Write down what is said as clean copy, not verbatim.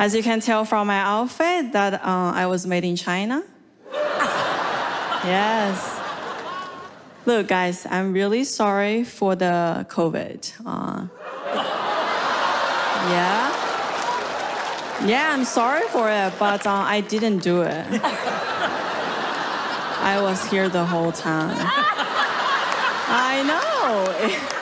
As you can tell from my outfit that I was made in China. Yes. Look, guys, I'm really sorry for the COVID. Yeah, I'm sorry for it, but I didn't do it. I was here the whole time. I know.